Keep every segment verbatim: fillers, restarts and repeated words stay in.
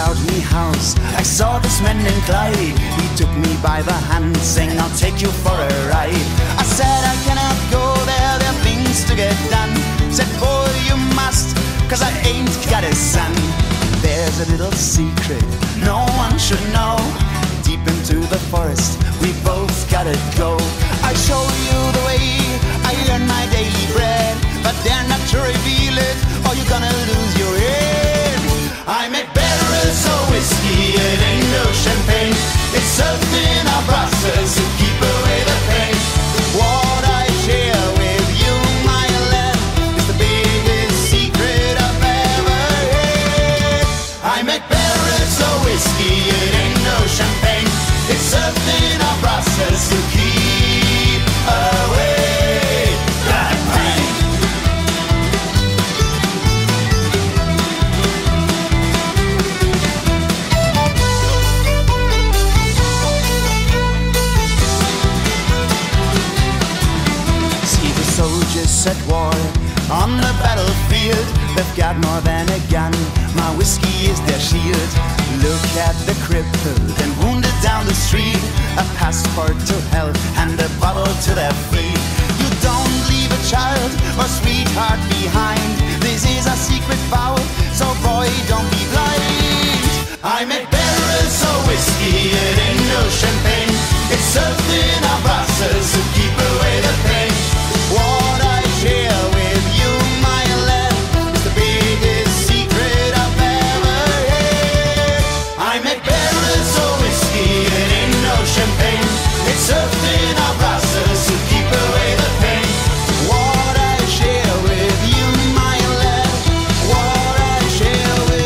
out me house. I saw this man in Clyde. He took me by the hand, saying, "I'll take you for a ride." I said, "I cannot go there, there are things to get done." Said, "Boy, you must, cause I ain't got a son." There's a little secret no one should know. Deep into the forest, we both gotta go. I show you the way, I earn my daily bread, but dare not to reveal it, or you're gonna lose your head. I make barrels of whiskey and ain't no champagne. It's served in our brasses to keep away the pain. What I share with you, my love, is the biggest secret I've ever had. I make barrels of whiskey and ain't no champagne. It's served in our brasses to keep away. Soldiers at war on the battlefield, they've got more than a gun, my whiskey is their shield. Look at the crippled and wounded down the street, a passport to health and a bottle to their feet. You don't leave a child or sweetheart behind, this is our secret vow, so boy don't be blind. I make barrels of whiskey, it ain't no champagne, it's served in our brasses to keep away the pain. What I share with you, my love, is the biggest secret I've ever had. I make barrels of whiskey, it ain't no champagne. It's served in our brasses to keep away the pain. What I share with you, my love, what I share with you.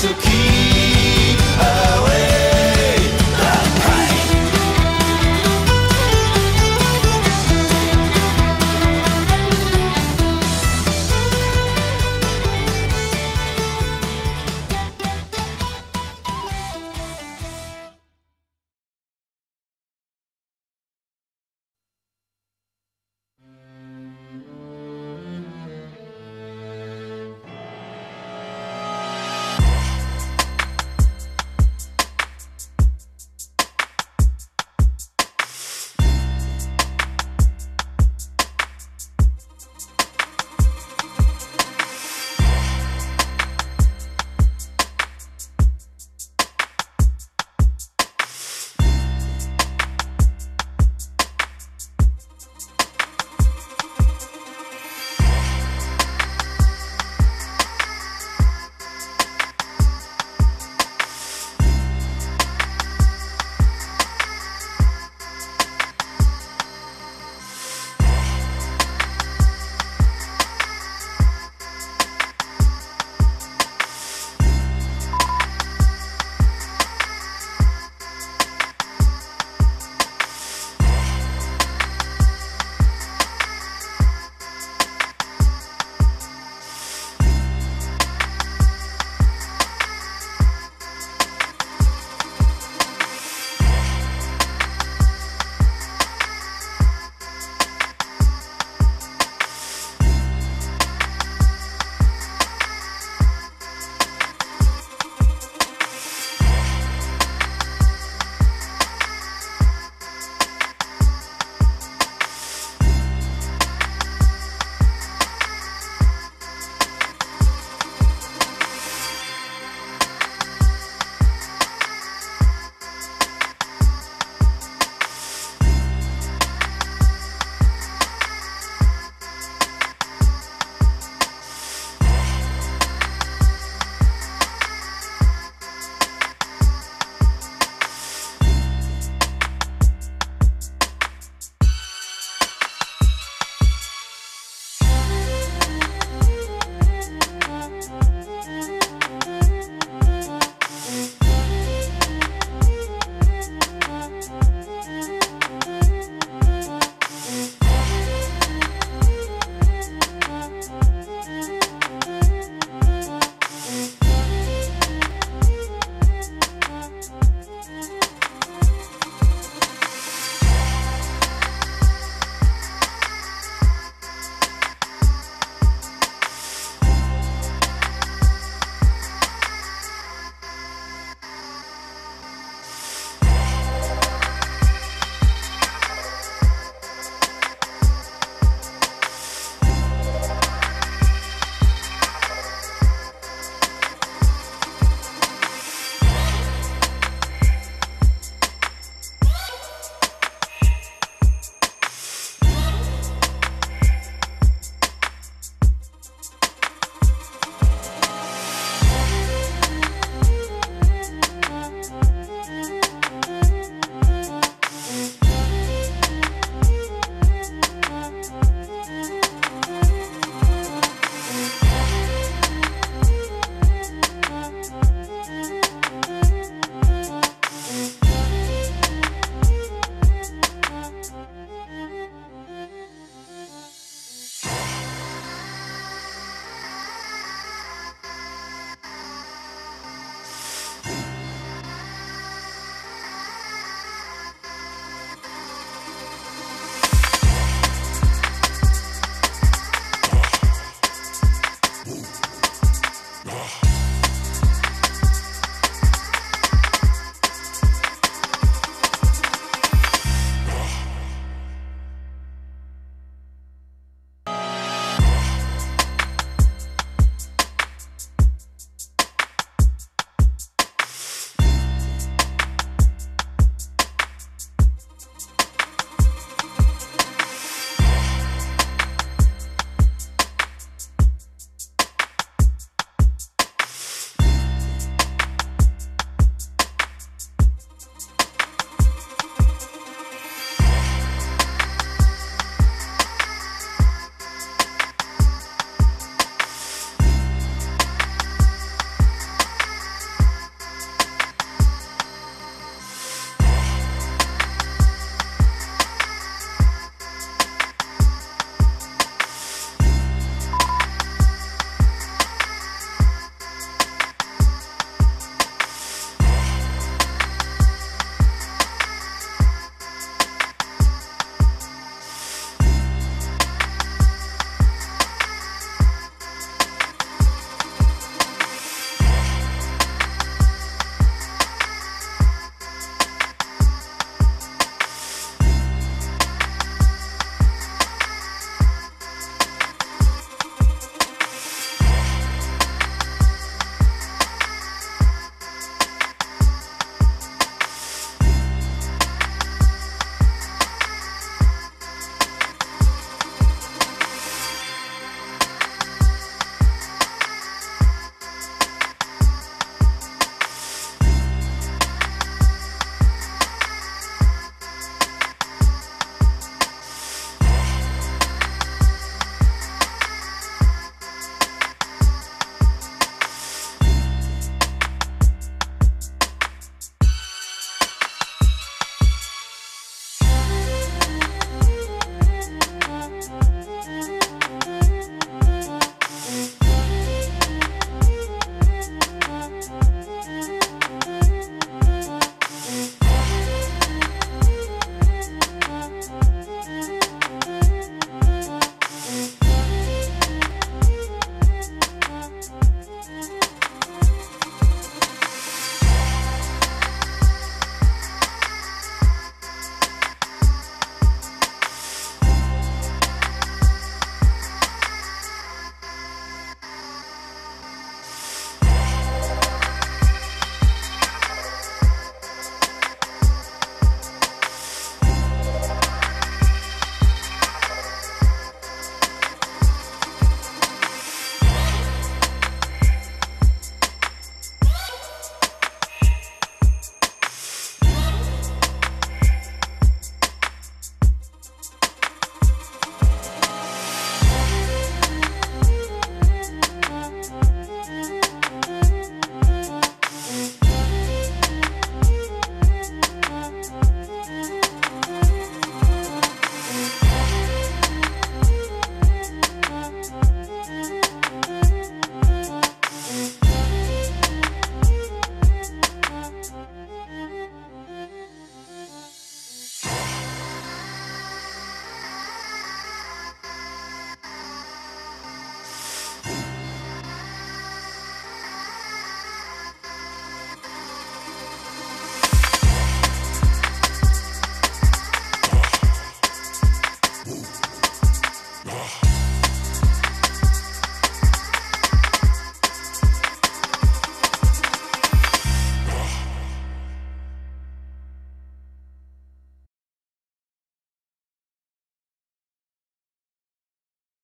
So keep